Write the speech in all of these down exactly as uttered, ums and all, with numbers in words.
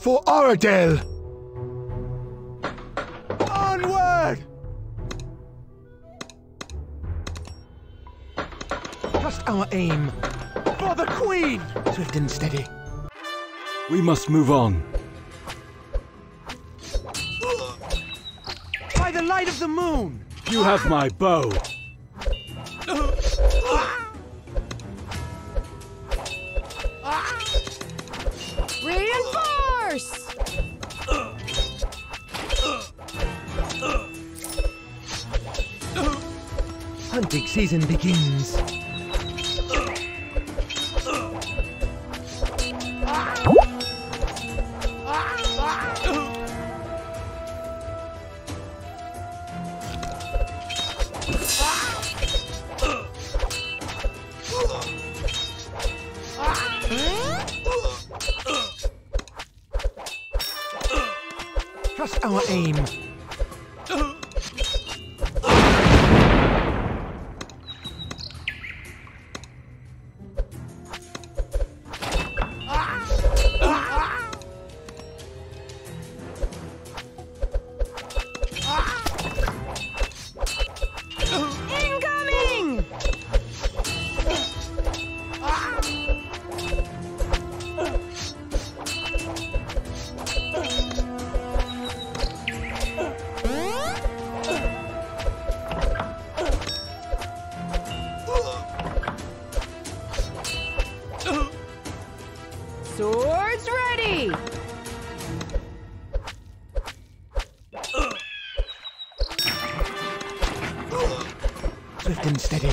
for Oradel! Onward! Trust our aim. For the Queen! Swift and steady. We must move on. By the light of the moon! You have my bow. Reinforce! Hunting season begins. Trust our aim. Incoming! Swords ready! Swift and steady.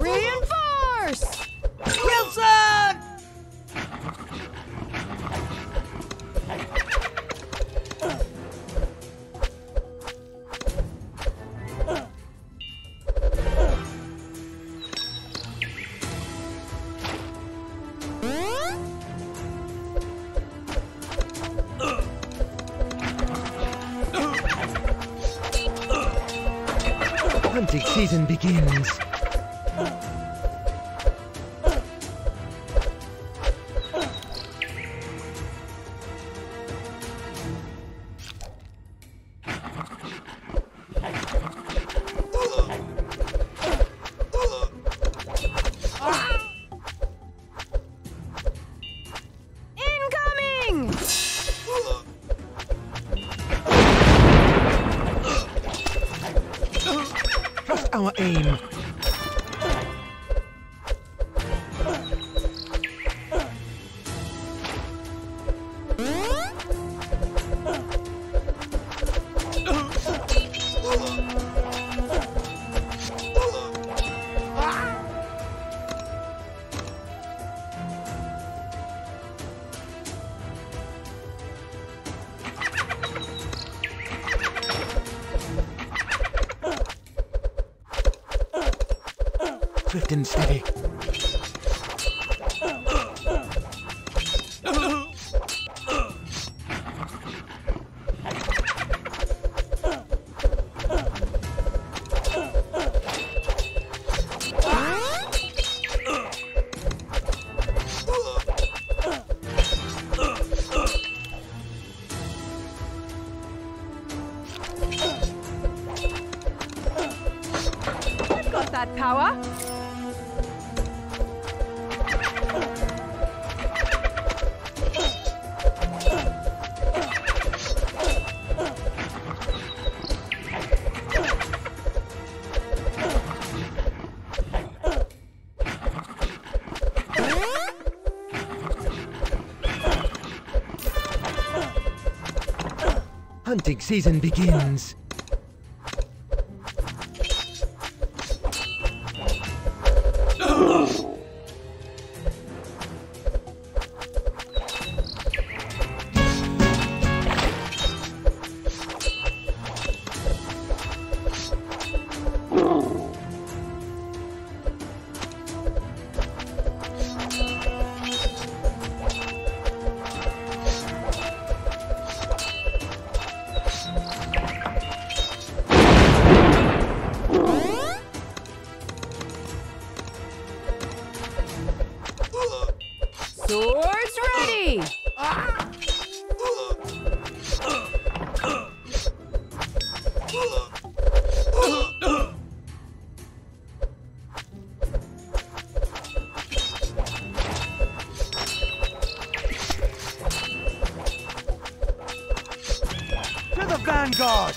Reinforce! Wilson! Hunting season begins. Incoming! Our aim. Swift and steady. I've got that power. Hunting season begins. Swords vanguard!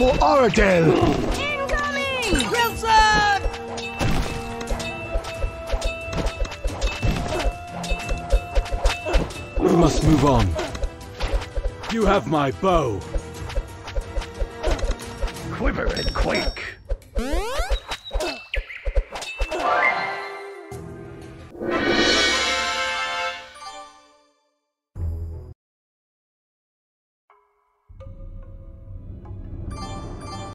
For Oradell! We must move on. You have my bow. Quiver and quake.